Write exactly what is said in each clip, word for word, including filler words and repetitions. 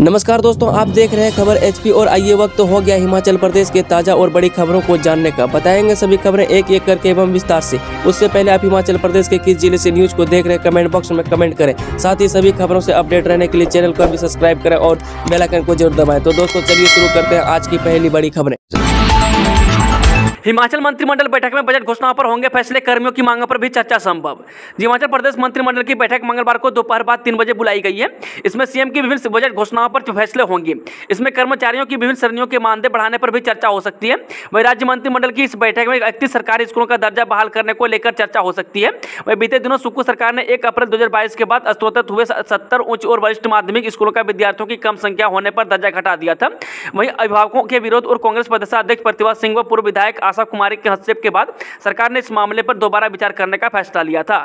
नमस्कार दोस्तों, आप देख रहे हैं खबर एचपी और आइए वक्त हो गया हिमाचल प्रदेश के ताजा और बड़ी खबरों को जानने का। बताएंगे सभी खबरें एक एक करके एवं विस्तार से। उससे पहले आप हिमाचल प्रदेश के किस जिले से न्यूज को देख रहे हैं कमेंट बॉक्स में कमेंट करें। साथ ही सभी खबरों से अपडेट रहने के लिए चैनल को भी सब्सक्राइब करें और बेल आइकन को जरूर दबाएं। तो दोस्तों चलिए शुरू करते हैं आज की पहली बड़ी खबरें। हिमाचल मंत्रिमंडल बैठक में बजट घोषणाओं पर होंगे फैसले, कर्मियों की मांगों पर भी चर्चा संभव। हिमाचल प्रदेश मंत्रिमंडल की बैठक मंगलवार को दोपहर बाद तीन बजे बुलाई गई है। इसमें सीएम की विभिन्न बजट घोषणाओं पर फैसले होंगे। इसमें कर्मचारियों की विभिन्न श्रेणियों के मानदेय बढ़ाने पर भी चर्चा हो सकती है। वही राज्य मंत्रिमंडल की इस बैठक में इकतीस सरकारी स्कूलों का दर्जा बहाल करने को लेकर चर्चा हो सकती है। वही बीते दिनों सुक्खू सरकार ने एक अप्रैल दो हजार बाईस के बाद स्तोत्रत हुए सत्तर उच्च और वरिष्ठ माध्यमिक स्कूलों का विद्यार्थियों की कम संख्या होने पर दर्जा घटा दिया था। वहीं अभिभावकों के विरोध और कांग्रेस प्रदेशाध्यक्ष प्रतिभा सिंह व पूर्व विधायक आशा कुमारी के हस्तक्षेप के बाद सरकार ने इस मामले पर दोबारा विचार करने का फैसला लिया था।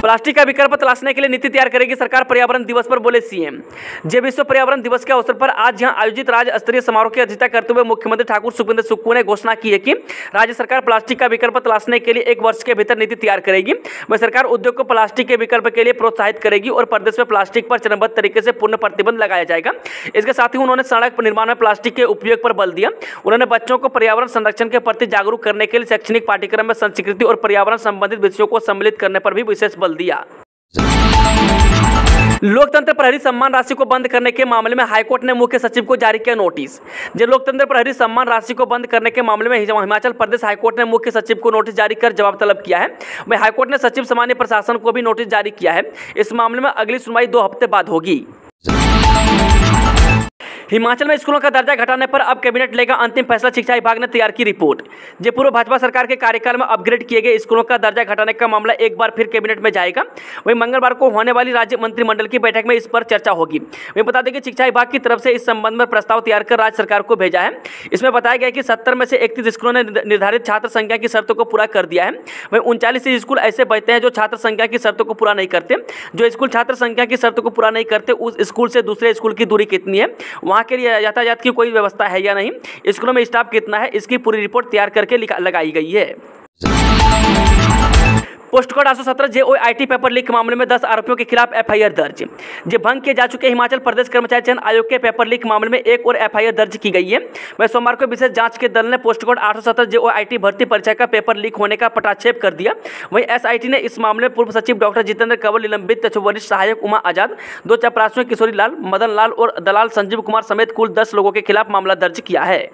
प्लास्टिक का विकल्प तलाशने के लिए नीति तैयार करेगी सरकार, पर्यावरण दिवस पर बोले सीएम। जब विश्व पर्यावरण दिवस के अवसर पर आज यहां आयोजित राज्य स्तरीय समारोह की अध्यक्षता करते हुए मुख्यमंत्री ठाकुर सुखविंदर सुक्खू ने घोषणा की है कि राज्य सरकार प्लास्टिक का विकल्प तलाशने के लिए एक वर्ष के भीतर नीति तैयार करेगी। वह सरकार उद्योग को प्लास्टिक के विकल्प के लिए प्रोत्साहित करेगी और प्रदेश में प्लास्टिक पर चरणबद्ध तरीके से पूर्ण प्रतिबंध लगाया जाएगा। इसके साथ ही उन्होंने सड़क निर्माण में प्लास्टिक के उपयोग पर बल दिया। उन्होंने बच्चों को पर्यावरण संरक्षण के प्रति जागरूक करने के लिए शैक्षणिक पाठ्यक्रम में संस्कृति और पर्यावरण संबंधित विषयों को सम्मिलित करने पर भी विशेष बल दिया। लोकतंत्र प्रहरी सम्मान राशि को बंद करने के मामले में हाईकोर्ट ने मुख्य सचिव को जारी किया नोटिस। जब लोकतंत्र प्रहरी सम्मान राशि को बंद करने के मामले में हिमाचल प्रदेश हाईकोर्ट ने मुख्य सचिव को नोटिस जारी कर जवाब तलब किया है। वहीं हाईकोर्ट ने सचिव सामान्य प्रशासन को भी नोटिस जारी किया है। इस मामले में अगली सुनवाई दो हफ्ते बाद होगी। हिमाचल में स्कूलों का दर्जा घटाने पर अब कैबिनेट लेगा अंतिम फैसला, शिक्षा विभाग ने तैयार की रिपोर्ट। जब पूर्व भाजपा सरकार के कार्यकाल में अपग्रेड किए गए स्कूलों का दर्जा घटाने का मामला एक बार फिर कैबिनेट में जाएगा। वहीं मंगलवार को होने वाली राज्य मंत्रिमंडल की बैठक में इस पर चर्चा होगी। वहीं बता दें कि शिक्षा विभाग की तरफ से इस संबंध में प्रस्ताव तैयार कर राज्य सरकार को भेजा है। इसमें बताया गया कि सत्तर में से इकतीस स्कूलों ने निर्धारित छात्र संख्या की शर्तों को पूरा कर दिया है। वहीं उनचालीस स्कूल ऐसे बचते हैं जो छात्र संख्या की शर्तों को पूरा नहीं करते। जो स्कूल छात्र संख्या की शर्तों को पूरा नहीं करते उस स्कूल से दूसरे स्कूल की दूरी कितनी है, वहाँ के लिए यातायात की कोई व्यवस्था है या नहीं, स्कूलों में स्टाफ कितना है, इसकी पूरी रिपोर्ट तैयार करके लगाई गई है। पोस्टकार्ड आठ सौ सत्रह जेओई आईटी पेपर लीक मामले में दस आरोपियों के खिलाफ एफआईआर दर्ज। जो भंग किए जा चुके हिमाचल प्रदेश कर्मचारी चयन आयोग के पेपर लीक मामले में एक और एफआईआर दर्ज की गई है। वह सोमवार को विशेष जांच के दल ने पोस्टकार्ड आठ सौ सत्रह जेओई आईटी भर्ती परीक्षा का पेपर लीक होने का पटाक्षेप कर दिया। वहीं एसआईटी ने इस मामले में पूर्व सचिव डॉक्टर जितेंद्र कंवर, निलंबित वरिष्ठ सहायक उमा आजाद, दो चपरासियों किशोरी लाल, मदन लाल और दलाल संजीव कुमार समेत कुल दस लोगों के खिलाफ मामला दर्ज किया है।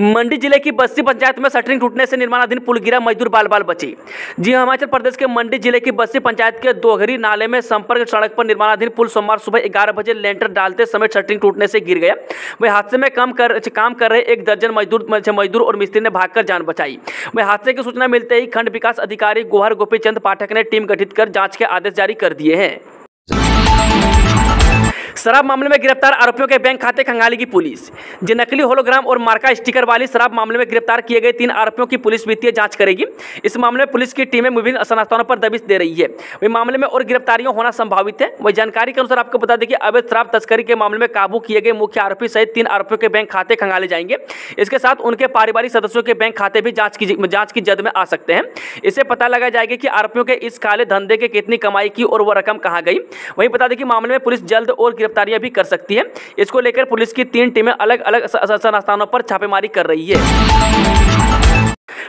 मंडी जिले की बस्सी पंचायत में शटरिंग टूटने से निर्माणाधीन पुल गिरा, मजदूर बाल बाल बचे। जी हां, हिमाचल प्रदेश के मंडी जिले की बस्सी पंचायत के दोहरी नाले में संपर्क सड़क पर निर्माणाधीन पुल सोमवार सुबह ग्यारह बजे लेंटर डालते समय शटरिंग टूटने से गिर गया। वही हादसे में काम कर काम कर रहे एक दर्जन मजदूर मजदूर और मिस्त्री ने भागकर जान बचाई। वही हादसे की सूचना मिलते ही खंड विकास अधिकारी गोहर गोपी चंद पाठक ने टीम गठित कर जाँच के आदेश जारी कर दिए हैं। शराब मामले में गिरफ्तार आरोपियों के बैंक खाते खंगालेगी पुलिस। जो नकली होलोग्राम और मार्का स्टिकर वाली शराब मामले में गिरफ्तार किए गए तीन आरोपियों की पुलिस वित्तीय जांच करेगी। इस मामले में पुलिस की टीमें विभिन्न संस्थानों पर दबिश दे रही है। वही मामले में और गिरफ्तारियां होना संभावित है। वही जानकारी के अनुसार आपको बता दें कि अवैध शराब तस्करी के मामले में काबू किए गए मुख्य आरोपी सहित तीन आरोपियों के बैंक खाते खंगाले जाएंगे। इसके साथ उनके पारिवारिक सदस्यों के बैंक खाते भी जाँच की जाँच की जद में आ सकते हैं। इससे पता लगाया जाएगा कि आरोपियों के इस काले धंधे के कितनी कमाई की और वह रकम कहाँ गई। वहीं बता दें कि मामले में पुलिस जल्द और गिरफ्तारियां भी कर सकती है। इसको लेकर पुलिस की तीन टीमें अलग अलग स्थानों पर छापेमारी कर रही है।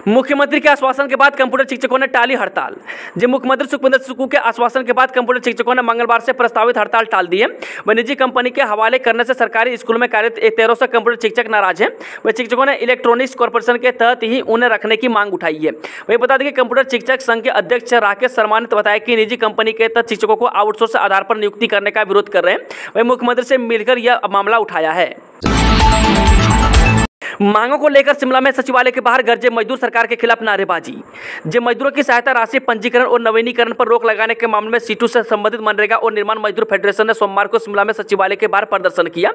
मुख्यमंत्री के आश्वासन के बाद कंप्यूटर शिक्षकों ने टाली हड़ताल। जी मुख्यमंत्री सुखविंदर सुक्खू के आश्वासन के बाद कंप्यूटर शिक्षकों ने मंगलवार से प्रस्तावित हड़ताल टाल दी है। वह निजी कंपनी के हवाले करने से सरकारी स्कूल में कार्यरत तेरह सौ कंप्यूटर शिक्षक नाराज हैं। वह शिक्षकों ने इलेक्ट्रॉनिक्स कॉर्पोरेशन के तहत ही उन्हें रखने की मांग उठाई है। वही बता दें कि कंप्यूटर शिक्षक संघ के अध्यक्ष राकेश शर्मा ने बताया कि निजी कंपनी के तहत शिक्षकों को आउटसोर्स आधार पर नियुक्ति करने का विरोध कर रहे हैं। वही मुख्यमंत्री से मिलकर यह मामला उठाया है। मांगों को लेकर शिमला में सचिवालय के बाहर गरजे मजदूर, सरकार के खिलाफ नारेबाजी। जब मजदूरों की सहायता राशि पंजीकरण और नवीनीकरण पर रोक लगाने के मामले में सीटू से संबंधित मनरेगा और निर्माण मजदूर फेडरेशन ने सोमवार को शिमला में सचिवालय के बाहर प्रदर्शन किया।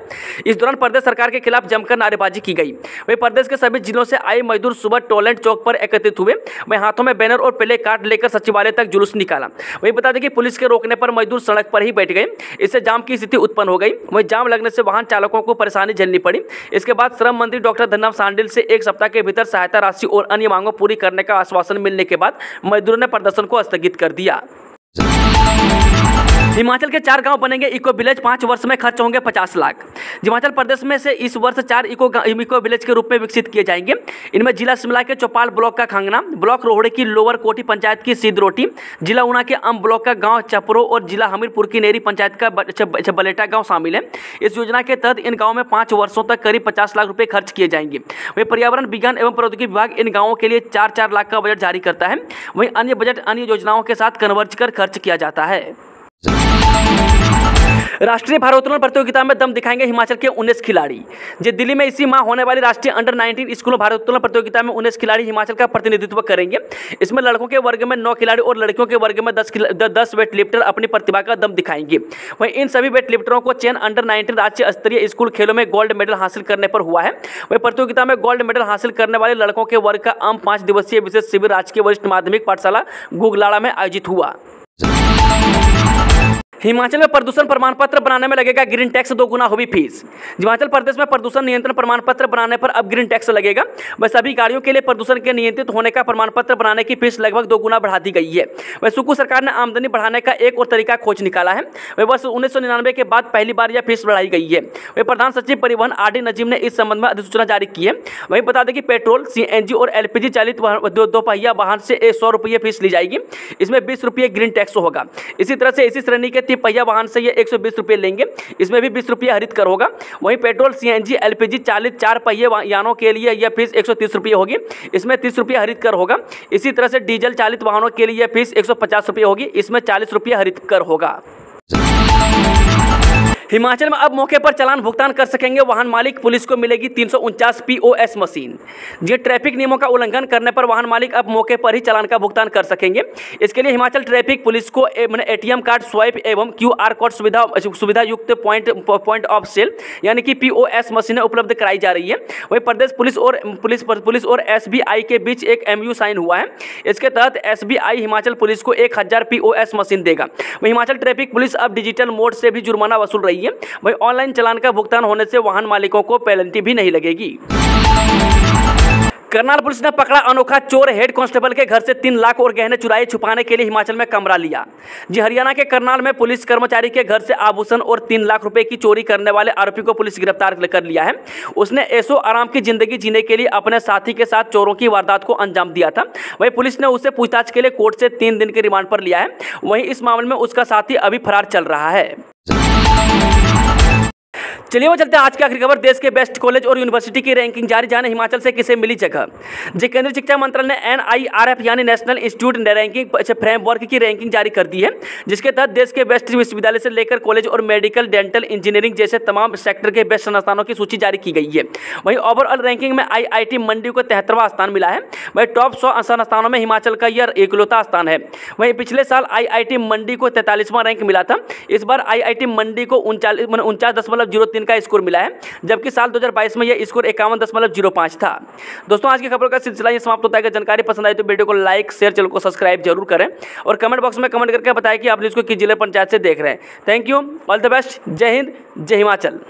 इस दौरान प्रदेश सरकार के खिलाफ जमकर नारेबाजी की गई। वहीं प्रदेश के सभी जिलों से आए मजदूर सुबह टोलेंट चौक पर एकत्रित हुए। वही हाथों में बैनर और प्ले कार्ड लेकर सचिवालय तक जुलूस निकाला। वही बता दें कि पुलिस के रोकने पर मजदूर सड़क पर ही बैठ गए। इससे जाम की स्थिति उत्पन्न हो गई। वही जाम लगने से वाहन चालकों को परेशानी झेलनी पड़ी। इसके बाद श्रम मंत्री डॉक्टर धनराम सांडल से एक सप्ताह के भीतर सहायता राशि और अन्य मांगों पूरी करने का आश्वासन मिलने के बाद मजदूरों ने प्रदर्शन को स्थगित कर दिया। हिमाचल के चार गांव बनेंगे इको विलेज, पाँच वर्ष में खर्च होंगे पचास लाख। हिमाचल प्रदेश में से इस वर्ष चार इको इको विलेज के रूप में विकसित किए जाएंगे। इनमें जिला शिमला के चौपाल ब्लॉक का खांगना, ब्लॉक रोहड़े की लोअर कोठी पंचायत की सिद्धरोठी, जिला उना के अम्ब ब्लॉक का गाँव चपरो और जिला हमीरपुर की नेरी पंचायत का बलेटा गाँव शामिल है। इस योजना के तहत इन गाँव में पाँच वर्षों तक करीब पचास लाख रुपये खर्च किए जाएंगे। वहीं पर्यावरण विज्ञान एवं प्रौद्योगिकी विभाग इन गाँवों के लिए चार चार लाख का बजट जारी करता है। वहीं अन्य बजट अन्य योजनाओं के साथ कन्वर्ज कर खर्च किया जाता है। राष्ट्रीय भारोत्तोलन प्रतियोगिता में दम दिखाएंगे हिमाचल के उन्नीस खिलाड़ी। जो दिल्ली में इसी माह होने वाली राष्ट्रीय अंडर नाइनटीन स्कूलों भारोत्तोलन प्रतियोगिता में उन्नीस खिलाड़ी हिमाचल का प्रतिनिधित्व करेंगे। इसमें लड़कों के वर्ग में नौ खिलाड़ी और लड़कियों के वर्ग में दस दस वेट लिफ्टर अपनी प्रतिभा का दम दिखाएंगे। वहीं इन सभी वेट लिफ्टरों को चयन अंडर नाइनटीन राज्य स्तरीय स्कूल खेलों में गोल्ड मेडल हासिल करने पर हुआ है। वहीं प्रतियोगिता में गोल्ड मेडल हासिल करने वाले लड़कों के वर्ग का आम पाँच दिवसीय विशेष शिविर राजकीय वरिष्ठ माध्यमिक पाठशाला गुगलाड़ा में आयोजित हुआ। हिमाचल में प्रदूषण प्रमाण पत्र बनाने में लगेगा ग्रीन टैक्स, दो गुना होगी फीस। हिमाचल प्रदेश में प्रदूषण नियंत्रण प्रमाण पत्र बनाने पर अब ग्रीन टैक्स लगेगा। वह सभी गाड़ियों के लिए प्रदूषण के नियंत्रित होने का प्रमाण पत्र बनाने की फीस लगभग दो गुना बढ़ा दी गई है। वह सुक्खू सरकार ने आमदनी बढ़ाने का एक और तरीका खोज निकाला है। वह वर्ष उन्नीस सौ निन्यानवे के बाद पहली बार यह फीस बढ़ाई गई है। वह प्रधान सचिव परिवहन आर डी नजीम ने इस संबंध में अधिसूचना जारी की है। वहीं बता दें कि पेट्रोल, सी एन जी और एल पी जी चालित दोपहिया वाहन से सौ रुपये फीस ली जाएगी। इसमें बीस रुपये ग्रीन टैक्स होगा। इसी तरह से इसी श्रेणी के पहिया वाहन से ये एक सौ बीस रुपये लेंगे। इसमें भी बीस रुपये हरित कर होगा। वहीं पेट्रोल, सीएनजी, एलपीजी चालित चार पहिए वाहनों के लिए यह फीस एक सौ तीस रुपये होगी। इसमें तीस रुपये हरित कर होगा। इसी तरह से डीजल चालित वाहनों के लिए यह फीस एक सौ पचास रुपये होगी। इसमें चालीस रुपये हरित कर होगा। हिमाचल में अब मौके पर चालान भुगतान कर सकेंगे वाहन मालिक, पुलिस को मिलेगी तीन सौ उनचास पीओएस मशीन। ये ट्रैफिक नियमों का उल्लंघन करने पर वाहन मालिक अब मौके पर ही चालान का भुगतान कर सकेंगे। इसके लिए हिमाचल ट्रैफिक पुलिस को मैंने एटीएम कार्ड स्वाइप एवं क्यूआर कोड सुविधा सुविधा युक्त पॉइंट पॉइंट ऑफ सेल यानी कि पीओएस मशीनें उपलब्ध कराई जा रही है। वहीं प्रदेश पुलिस और पुलिस पुलिस और एसबीआई के बीच एक एमयू साइन हुआ है। इसके तहत एसबीआई हिमाचल पुलिस को एक हज़ार पीओएस मशीन देगा। वहीं हिमाचल ट्रैफिक पुलिस अब डिजिटल मोड से भी जुर्माना वसूल रही है। भाई ऑनलाइन चालान का भुगतान होने से वाहन मालिकों को पेनल्टी भी नहीं लगेगी। करनाल पुलिस ने पकड़ा अनोखा चोर, हेड कांस्टेबल के घर से तीन लाख और गहने चुराए छुपाने के लिए हिमाचल में कमरा लिया। जी हरियाणा के करनाल में पुलिस कर्मचारी के घर से आभूषण और तीन लाख रुपए की चोरी करने वाले आरोपी को पुलिस गिरफ्तार कर लिया है। उसने ऐशो आराम की जिंदगी जीने के लिए अपने साथी के साथ चोरों की वारदात को अंजाम दिया था। वहीं पुलिस ने उसे पूछताछ के लिए कोर्ट से तीन दिन के रिमांड पर लिया है। वहीं इस मामले में उसका साथी अभी फरार चल रहा है। चलिए वो चलते हैं आज की आखिरी खबर। देश के बेस्ट कॉलेज और यूनिवर्सिटी की रैंकिंग जारी, जाने हिमाचल से किसे मिली जगह। जो केंद्रीय शिक्षा मंत्रालय ने एनआईआरएफ यानी नेशनल इंस्टीट्यूट रैंकिंग फ्रेमवर्क की रैंकिंग जारी कर दी है, जिसके तहत देश के बेस्ट विश्वविद्यालय से लेकर कॉलेज और मेडिकल, डेंटल, इंजीनियरिंग जैसे तमाम सेक्टर के बेस्ट संस्थानों की सूची जारी की गई है। वहीं ओवरऑल रैंकिंग में आईआईटी मंडी को तिहत्तरवां स्थान मिला है। वहीं टॉप सौ संस्थानों में हिमाचल का यह इकलौता स्थान है। वहीं पिछले साल आईआईटी मंडी को तैंतालीसवां रैंक मिला था। इस बार आईआईटी मंडी को उनचास दशमलव जीरो तीन का स्कोर मिला है, जबकि साल दो हज़ार बाईस में यह स्कोर इक्यावन दशमलव जीरो पाँच था। दोस्तों, आज की खबरों का सिलसिला यह समाप्त होता है। जानकारी पसंद आई तो वीडियो को लाइक, शेयर, चैनल को सब्सक्राइब जरूर करें और कमेंट बॉक्स में कमेंट करके बताएं कि आप इसको किस जिले पंचायत से देख रहे हैं। Thank you, all the best, जय हिंद, जय हिमाचल।